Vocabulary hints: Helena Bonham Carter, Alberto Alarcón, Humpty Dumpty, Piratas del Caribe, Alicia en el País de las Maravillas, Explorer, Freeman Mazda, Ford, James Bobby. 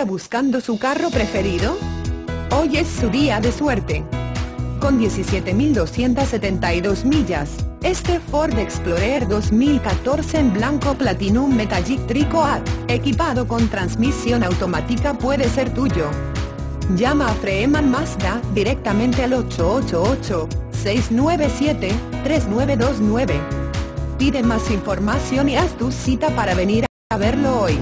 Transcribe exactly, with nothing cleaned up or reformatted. está buscando su carro preferido? Hoy es su día de suerte. Con diecisiete mil doscientas setenta y dos millas, este Ford Explorer dos mil catorce en blanco Platinum Metallic Tricoat, equipado con transmisión automática puede ser tuyo. Llama a Freeman Mazda directamente al ocho ocho ocho, seis nueve siete, tres nueve dos nueve. Pide más información y haz tu cita para venir a verlo hoy.